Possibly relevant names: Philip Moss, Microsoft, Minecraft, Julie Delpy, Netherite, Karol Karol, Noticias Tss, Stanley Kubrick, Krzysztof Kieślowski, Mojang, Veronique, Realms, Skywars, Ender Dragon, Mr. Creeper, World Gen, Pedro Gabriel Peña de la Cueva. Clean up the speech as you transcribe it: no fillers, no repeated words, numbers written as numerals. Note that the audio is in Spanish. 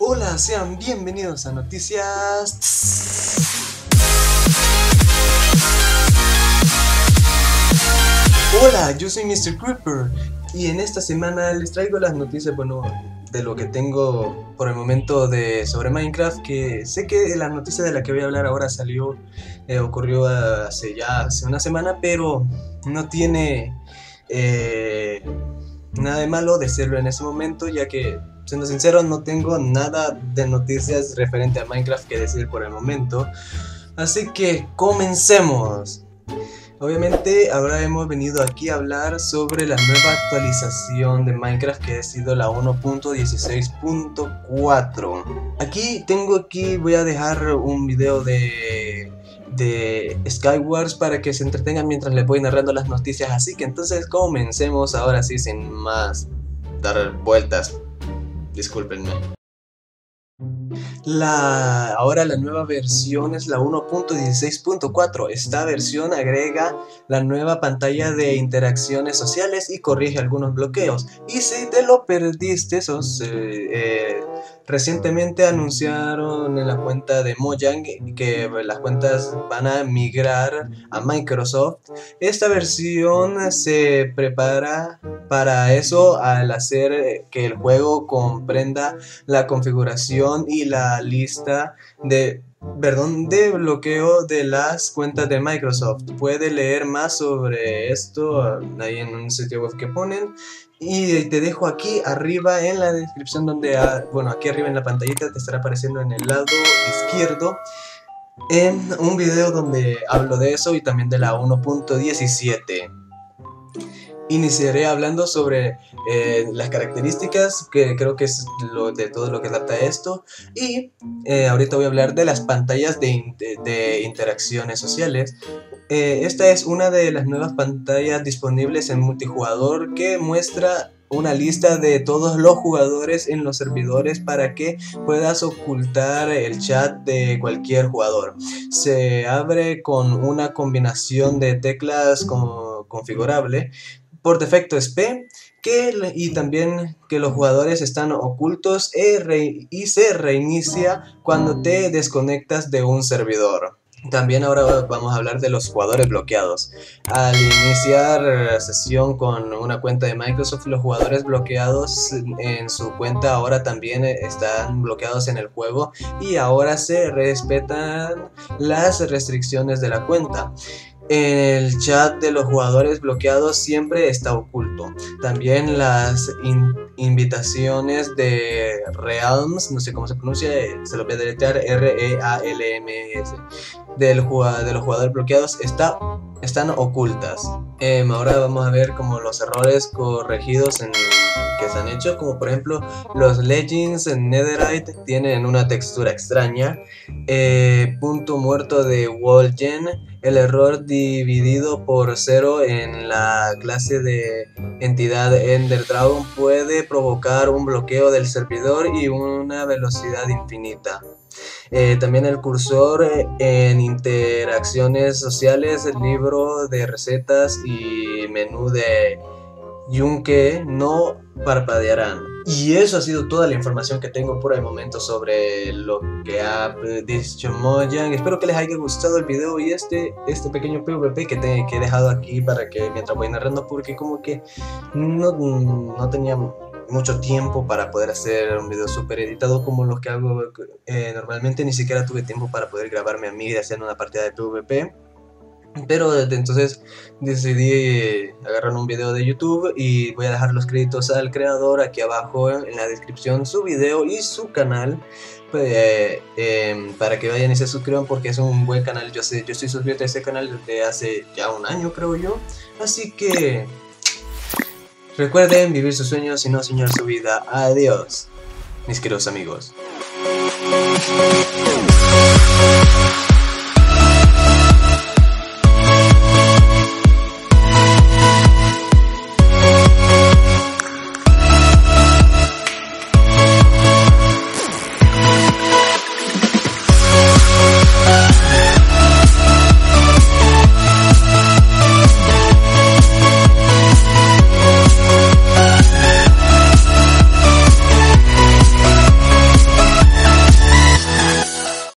Hola, sean bienvenidos a Noticias Tss. Hola, yo soy Mr. Creeper y en esta semana les traigo las noticias, bueno, de lo que tengo por el momento sobre Minecraft, que sé que la noticia de la que voy a hablar ahora ocurrió hace una semana, pero no tiene nada de malo decirlo en ese momento, ya que, siendo sincero, no tengo nada de noticias referente a Minecraft que decir por el momento. Así que comencemos. Obviamente ahora hemos venido aquí a hablar sobre la nueva actualización de Minecraft, que ha sido la 1.16.4. Voy a dejar un video de Skywars para que se entretengan mientras les voy narrando las noticias. Así que entonces comencemos ahora sí, sin más dar vueltas. Discúlpenme. Ahora la nueva versión es la 1.16.4. Esta versión agrega la nueva pantalla de interacciones sociales y corrige algunos bloqueos. Y si te lo perdiste, recientemente anunciaron en la cuenta de Mojang que las cuentas van a migrar a Microsoft. Esta versión se prepara para eso al hacer que el juego comprenda la configuración y la lista de bloqueo de las cuentas de Microsoft. Puede leer más sobre esto ahí en un sitio web que ponen, y te dejo aquí arriba en la descripción aquí arriba en la pantallita te estará apareciendo en el lado izquierdo en un video donde hablo de eso y también de la 1.17. Iniciaré hablando sobre las características, que creo que es de todo lo que trata esto. Y ahorita voy a hablar de las pantallas de interacciones sociales. Esta es una de las nuevas pantallas disponibles en multijugador que muestra una lista de todos los jugadores en los servidores para que puedas ocultar el chat de cualquier jugador. Se abre con una combinación de teclas configurable. Por defecto es P, y también que los jugadores están ocultos, y se reinicia cuando te desconectas de un servidor. También ahora vamos a hablar de los jugadores bloqueados. Al iniciar sesión con una cuenta de Microsoft, los jugadores bloqueados en su cuenta ahora también están bloqueados en el juego, y ahora se respetan las restricciones de la cuenta. El chat de los jugadores bloqueados siempre está oculto. También las invitaciones de Realms, no sé cómo se pronuncia, se lo voy a deletrear, REALMS, de los jugadores bloqueados están ocultas. Ahora vamos a ver como los errores corregidos que se han hecho, como por ejemplo los Legends en Netherite tienen una textura extraña, punto muerto de World Gen, el error dividido por 0 en la clase de entidad Ender Dragon puede provocar un bloqueo del servidor y una velocidad infinita. También el cursor en interacciones sociales, el libro de recetas y menú de yunque no parpadearán. Y eso ha sido toda la información que tengo por el momento sobre lo que ha dicho Mojang. Espero que les haya gustado el video y este pequeño PvP que he dejado aquí para que mientras voy narrando, porque como que no tenía mucho tiempo para poder hacer un video super editado como los que hago normalmente. Ni siquiera tuve tiempo para poder grabarme a mí haciendo una partida de PvP. Pero desde entonces decidí agarrar un video de YouTube, y voy a dejar los créditos al creador aquí abajo en la descripción, su video y su canal, para que vayan y se suscriban, porque es un buen canal. Yo estoy suscrito a ese canal desde hace ya un año, creo yo. Así que recuerden vivir sus sueños y no soñar su vida. Adiós, mis queridos amigos.